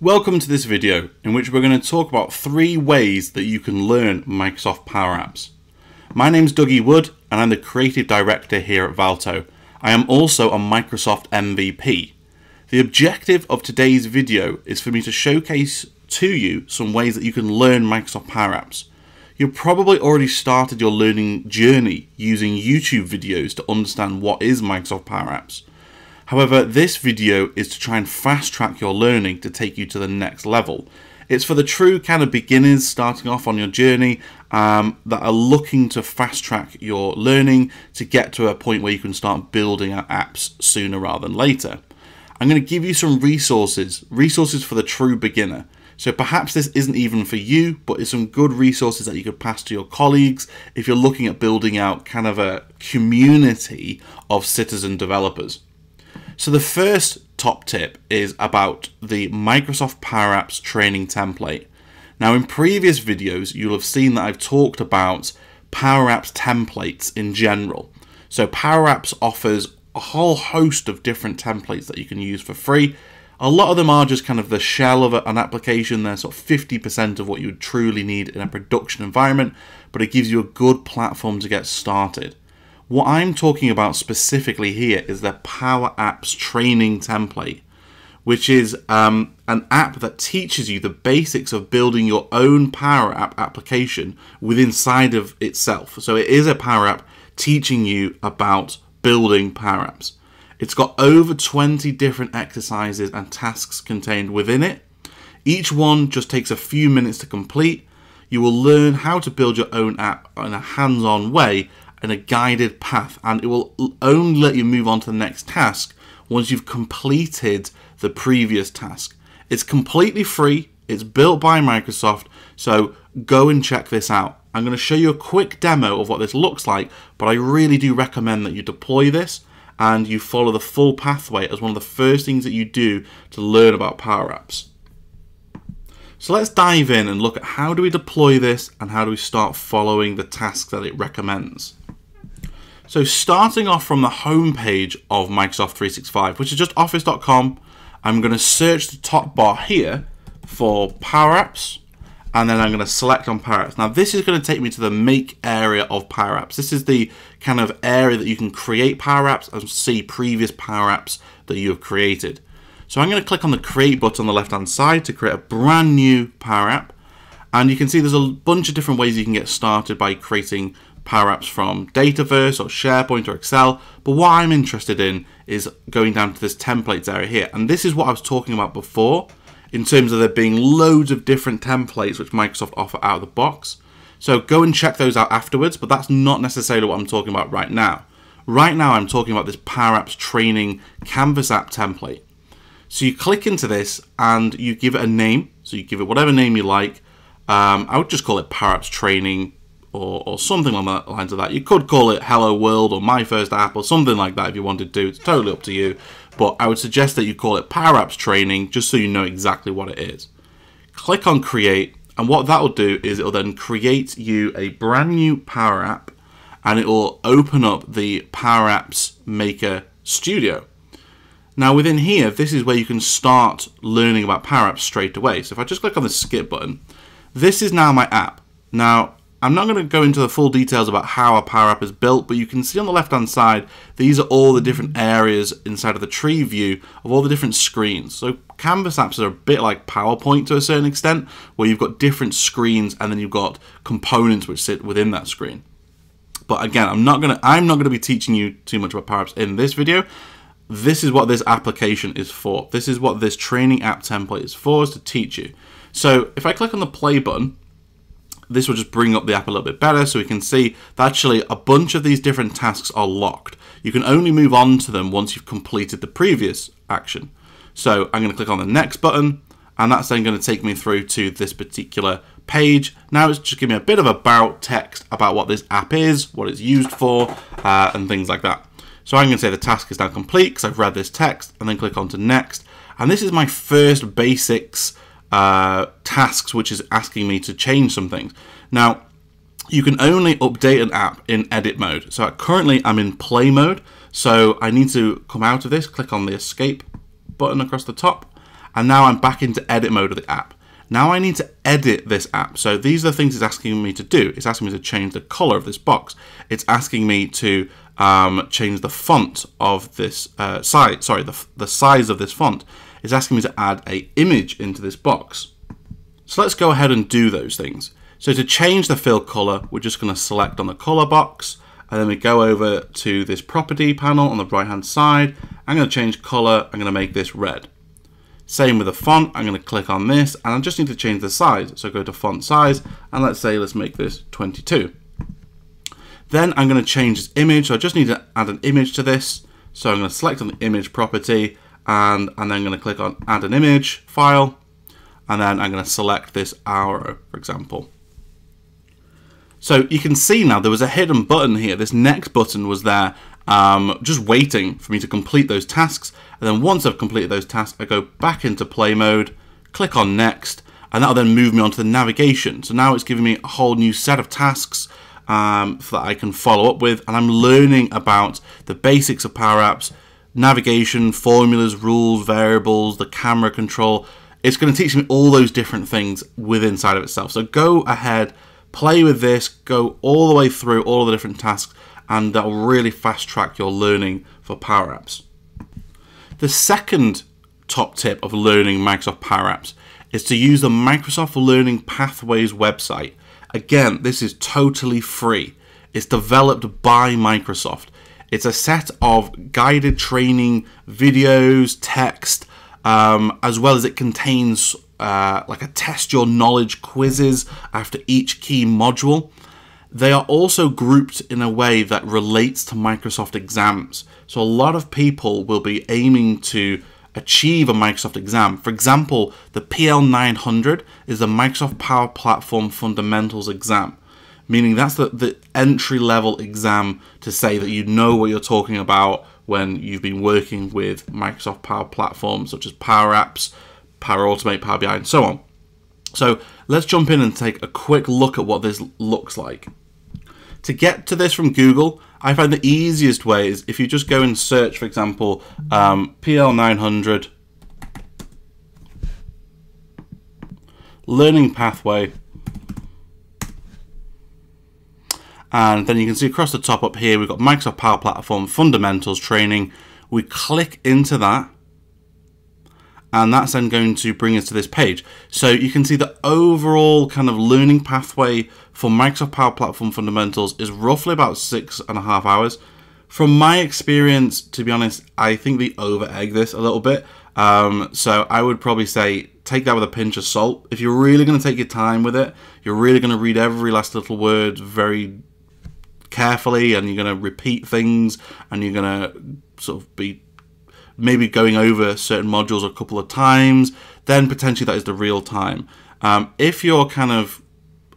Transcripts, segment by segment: Welcome to this video in which we're going to talk about 3 ways that you can learn Microsoft Power Apps. My name's Dougie Wood and I'm the Creative Director here at Valto. I am also a Microsoft MVP. The objective of today's video is for me to showcase to you some ways that you can learn Microsoft Power Apps. You've probably already started your learning journey using YouTube videos to understand what is Microsoft Power Apps. However, this video is to try and fast track your learning to take you to the next level. It's for the true kind of beginners starting off on your journey that are looking to fast track your learning to get to a point where you can start building out apps sooner rather than later. I'm going to give you some resources for the true beginner. So perhaps this isn't even for you, but it's some good resources that you could pass to your colleagues if you're looking at building out kind of a community of citizen developers. So the first top tip is about the Microsoft Power Apps Training Template. Now in previous videos, you'll have seen that I've talked about Power Apps templates in general. So Power Apps offers a whole host of different templates that you can use for free. A lot of them are just kind of the shell of an application. They're sort of 50% of what you would truly need in a production environment, but it gives you a good platform to get started. What I'm talking about specifically here is the Power Apps Training Template, which is an app that teaches you the basics of building your own Power App application within inside of itself. So it is a Power App teaching you about building Power Apps. It's got over 20 different exercises and tasks contained within it. Each one just takes a few minutes to complete. You will learn how to build your own app in a hands-on way in a guided path, and it will only let you move on to the next task once you've completed the previous task. It's completely free, it's built by Microsoft, so go and check this out. I'm going to show you a quick demo of what this looks like, but I really do recommend that you deploy this and you follow the full pathway as one of the first things that you do to learn about Power Apps. So let's dive in and look at how do we deploy this and how do we start following the tasks that it recommends. So starting off from the home page of Microsoft 365, which is just office.com, I'm going to search the top bar here for Power Apps, and then I'm going to select on Power Apps. Now this is going to take me to the make area of Power Apps. This is the kind of area that you can create Power Apps and see previous Power Apps that you have created. So I'm going to click on the create button on the left hand side to create a brand new Power App, and you can see there's a bunch of different ways you can get started by creating Power Apps from Dataverse or SharePoint or Excel, but what I'm interested in is going down to this templates area here, and this is what I was talking about before in terms of there being loads of different templates which Microsoft offer out of the box. So go and check those out afterwards, but that's not necessarily what I'm talking about right now. Right now I'm talking about this Power Apps Training Canvas App Template. So you click into this and you give it a name, so you give it whatever name you like. I would just call it Power Apps Training or something along the lines of that. You could call it Hello World or My First App or something like that if you wanted to. It's totally up to you, but I would suggest that you call it Power Apps Training just so you know exactly what it is. Click on Create, and what that will do is it will then create you a brand new Power App, and it will open up the Power Apps Maker Studio. Now within here, this is where you can start learning about Power Apps straight away. So if I just click on the skip button, this is now my app. Now, I'm not going to go into the full details about how a Power App is built, but you can see on the left-hand side, these are all the different areas inside of the tree view of all the different screens. So Canvas apps are a bit like PowerPoint to a certain extent, where you've got different screens and then you've got components which sit within that screen. But again, I'm not going to be teaching you too much about Power Apps in this video. This is what this application is for. This is what this training app template is for, is to teach you. So if I click on the play button, this will just bring up the app a little bit better, so we can see that actually a bunch of these different tasks are locked. You can only move on to them once you've completed the previous action. So I'm going to click on the next button, and that's then going to take me through to this particular page. Now it's just giving me a bit of about text about what this app is, what it's used for, and things like that. So I'm going to say the task is now complete because I've read this text, and then click on to next. And this is my first basics tasks, which is asking me to change some things. Now, you can only update an app in edit mode. So currently I'm in play mode. So I need to come out of this, click on the escape button across the top, And now I'm back into edit mode of the app. Now I need to edit this app. So these are the things it's asking me to do. It's asking me to change the color of this box. It's asking me to change the font of this size. Sorry, the size of this font. It's asking me to add an image into this box. So let's go ahead and do those things. So to change the fill color, we're just going to select on the color box, and then we go over to this property panel on the right-hand side. I'm going to change color. I'm going to make this red. Same with the font, I'm going to click on this, and I just need to change the size. So go to font size, and let's say, let's make this 22. Then I'm going to change this image. So I just need to add an image to this. So I'm going to select on the image property, and then I'm going to click on add an image file. And then I'm going to select this arrow, for example. So you can see now there was a hidden button here. This next button was there, just waiting for me to complete those tasks. And then once I've completed those tasks, I go back into play mode, click on next, and that'll then move me onto the navigation. So now it's giving me a whole new set of tasks that I can follow up with. And I'm learning about the basics of Power Apps, navigation, formulas, rules, variables, the camera control. It's going to teach me all those different things within inside of itself. So go ahead, play with this, go all the way through all the different tasks, and that will really fast track your learning for Power Apps. The second top tip of learning Microsoft Power Apps is to use the Microsoft Learning Pathways website. Again, this is totally free. It's developed by Microsoft. It's a set of guided training videos, text, as well as it contains like a test your knowledge quizzes after each key module. They are also grouped in a way that relates to Microsoft exams. So a lot of people will be aiming to achieve a Microsoft exam. For example, the PL-900 is the Microsoft Power Platform Fundamentals exam, meaning that's the entry-level exam to say that you know what you're talking about when you've been working with Microsoft Power Platforms such as Power Apps, Power Automate, Power BI, and so on. So let's jump in and take a quick look at what this looks like. To get to this from Google, I find the easiest way is if you just go and search, for example, PL-900 Learning Pathway. And then you can see across the top up here, we've got Microsoft Power Platform Fundamentals Training. We click into that. And that's then going to bring us to this page. So you can see the overall kind of learning pathway for Microsoft Power Platform Fundamentals is roughly about 6.5 hours. From my experience, to be honest, I think they over-egg this a little bit. So I would probably say take that with a pinch of salt. If you're really going to take your time with it, you're really going to read every last little word very carefully, and you're going to repeat things, and you're going to sort of be maybe going over certain modules a couple of times, then potentially that is the real time. If you're kind of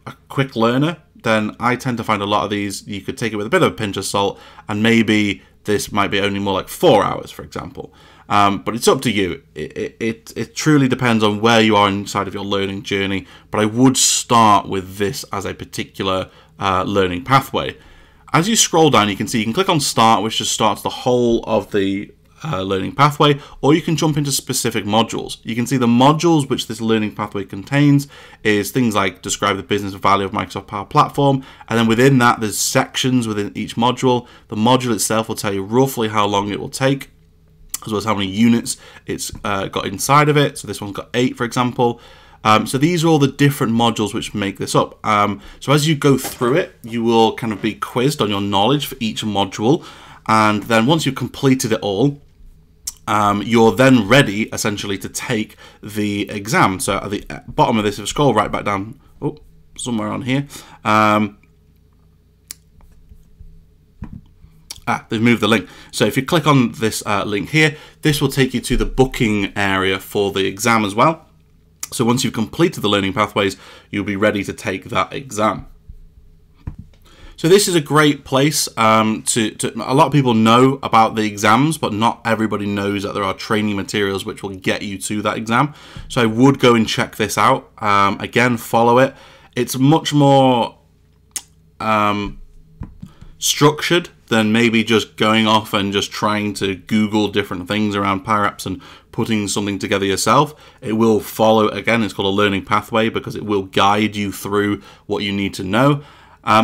a quick learner, then I tend to find a lot of these, you could take it with a bit of a pinch of salt, and maybe this might be only more like 4 hours, for example. But it's up to you. It truly depends on where you are inside of your learning journey, but I would start with this as a particular learning pathway. As you scroll down, you can see you can click on Start, which just starts the whole of the learning pathway, or you can jump into specific modules. You can see the modules which this learning pathway contains is things like describe the business value of Microsoft Power Platform, and then within that there's sections within each module. The module itself will tell you roughly how long it will take, as well as how many units it's got inside of it. So this one's got 8, for example. So these are all the different modules which make this up. So as you go through it, you will kind of be quizzed on your knowledge for each module, and then once you've completed it all, you're then ready, essentially, to take the exam. So at the bottom of this, if I scroll right back down, oh, somewhere on here. They've moved the link. So if you click on this link here, this will take you to the booking area for the exam as well. So once you've completed the learning pathways, you'll be ready to take that exam. So this is a great place a lot of people know about the exams, but not everybody knows that there are training materials which will get you to that exam. So I would go and check this out. Again, follow it. It's much more structured than maybe just going off and just trying to Google different things around Power Apps and putting something together yourself. It will follow, again, it's called a learning pathway, because it will guide you through what you need to know.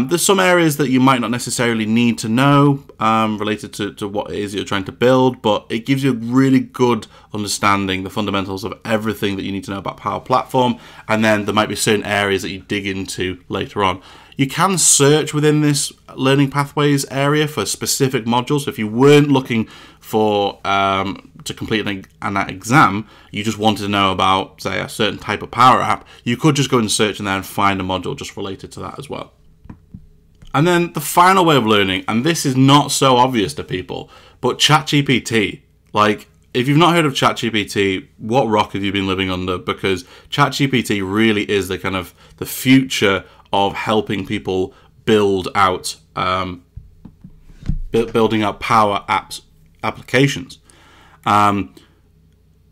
There's some areas that you might not necessarily need to know related to what it is you're trying to build, but it gives you a really good understanding, the fundamentals of everything that you need to know about Power Platform, and then there might be certain areas that you dig into later on. You can search within this learning pathways area for specific modules. So if you weren't looking for to complete an exam, you just wanted to know about, say, a certain type of Power App, you could just go and search in there and find a module just related to that as well. And then the final way of learning, and this is not so obvious to people, but ChatGPT. Like, if you've not heard of ChatGPT, what rock have you been living under? Because ChatGPT really is the kind of the future of helping people build out Power Apps applications.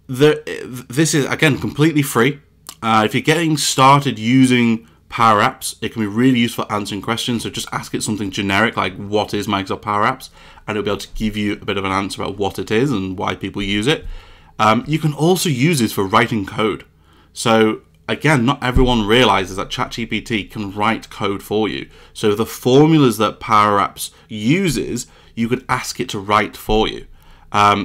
This is, again, completely free. If you're getting started using Power Apps, it can be really useful answering questions. So just ask it something generic like, what is Microsoft Power Apps? And it'll be able to give you a bit of an answer about what it is and why people use it. You can also use this for writing code. So again, not everyone realizes that ChatGPT can write code for you. So the formulas that Power Apps uses, you could ask it to write for you.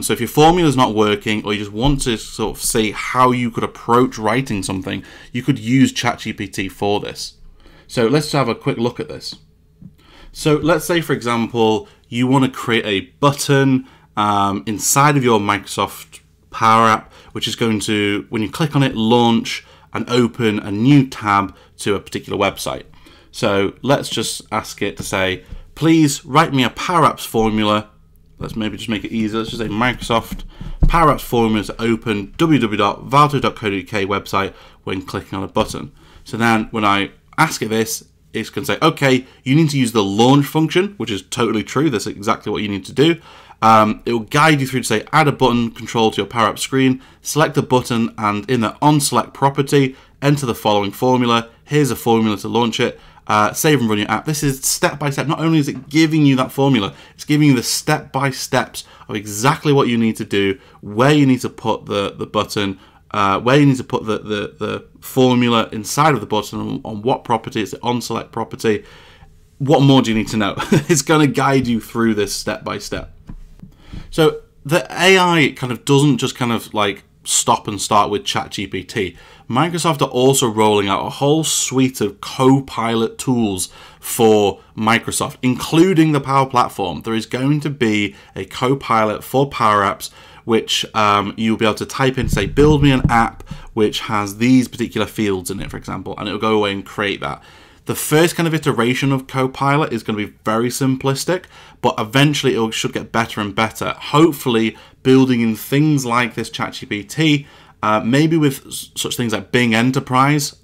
So if your formula is not working, or you just want to sort of see how you could approach writing something, you could use ChatGPT for this. So let's have a quick look at this. So let's say, for example, you want to create a button inside of your Microsoft Power App, which is going to, when you click on it, launch and open a new tab to a particular website. So let's just ask it to say, please write me a Power Apps formula. Let's maybe just make it easier. Let's just say Microsoft Power Apps formula to open www.valto.co.uk website when clicking on a button. So then when I ask it this, it's going to say, okay, you need to use the launch function, which is totally true. That's exactly what you need to do. It will guide you through to say, add a button control to your Power Apps screen, select a button, and in the on select property, enter the following formula. Here's a formula to launch it. Save and run your app. This is step-by-step. Not only is it giving you that formula, it's giving you the step-by-steps of exactly what you need to do, where you need to put the button, where you need to put the formula inside of the button, on what property, it's the on-select property. What more do you need to know? It's going to guide you through this step-by-step. So the AI kind of doesn't just kind of like stop and start with ChatGPT. Microsoft are also rolling out a whole suite of Copilot tools for Microsoft, including the Power Platform. There is going to be a Copilot for Power Apps, which you'll be able to type in, say, build me an app which has these particular fields in it, for example, and it'll go away and create that. The first kind of iteration of Copilot is going to be very simplistic, but eventually it should get better and better. Hopefully, building in things like this ChatGPT, maybe with such things like Bing Enterprise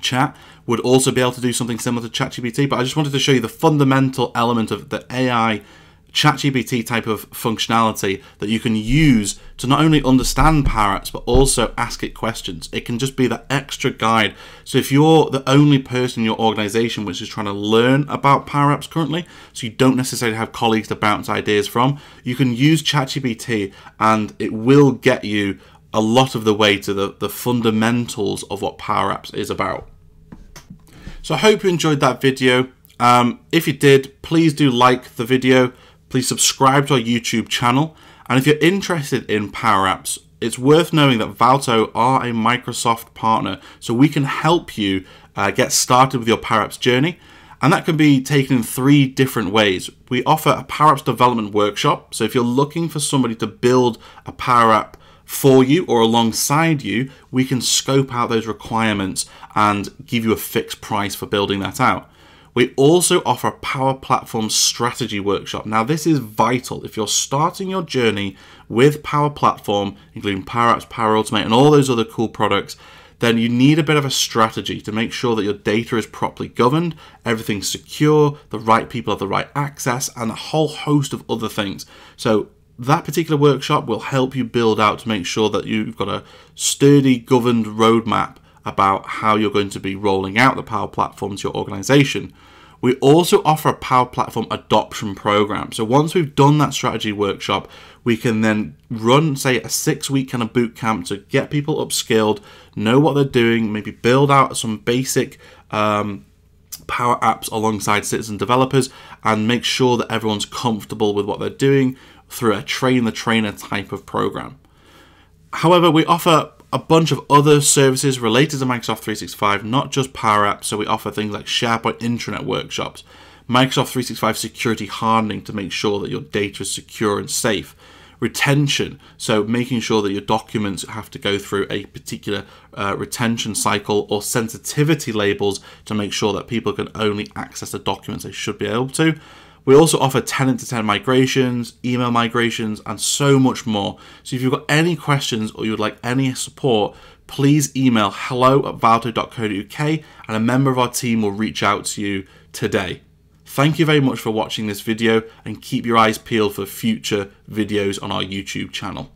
chat, would also be able to do something similar to ChatGPT. But I just wanted to show you the fundamental element of the AI ChatGPT type of functionality that you can use to not only understand Power Apps, but also ask it questions. It can just be that extra guide. So if you're the only person in your organization which is trying to learn about Power Apps currently, so you don't necessarily have colleagues to bounce ideas from, you can use ChatGPT and it will get you a lot of the way to the fundamentals of what Power Apps is about. So I hope you enjoyed that video. If you did, please do like the video. Please subscribe to our YouTube channel. And if you're interested in Power Apps, it's worth knowing that Valto are a Microsoft partner, so we can help you get started with your Power Apps journey. And that can be taken in three different ways. We offer a Power Apps development workshop. So if you're looking for somebody to build a Power App for you or alongside you, we can scope out those requirements and give you a fixed price for building that out. We also offer a Power Platform Strategy Workshop. Now, this is vital. If you're starting your journey with Power Platform, including Power Apps, Power Automate, and all those other cool products, then you need a bit of a strategy to make sure that your data is properly governed, everything's secure, the right people have the right access, and a whole host of other things. So that particular workshop will help you build out to make sure that you've got a sturdy, governed roadmap about how you're going to be rolling out the Power Platform to your organization. We also offer a Power Platform Adoption Program. So once we've done that strategy workshop, we can then run, say, a 6-week kind of boot camp to get people upskilled, know what they're doing, maybe build out some basic Power Apps alongside citizen developers, and make sure that everyone's comfortable with what they're doing through a train the trainer type of program. However, we offer a bunch of other services related to Microsoft 365, not just Power Apps. So we offer things like SharePoint intranet workshops, Microsoft 365 security hardening to make sure that your data is secure and safe, retention, so making sure that your documents have to go through a particular retention cycle, or sensitivity labels to make sure that people can only access the documents they should be able to. We also offer tenant-to-tenant migrations, email migrations, and so much more. So if you've got any questions or you would like any support, please email hello@valto.co.uk and a member of our team will reach out to you today. Thank you very much for watching this video, and keep your eyes peeled for future videos on our YouTube channel.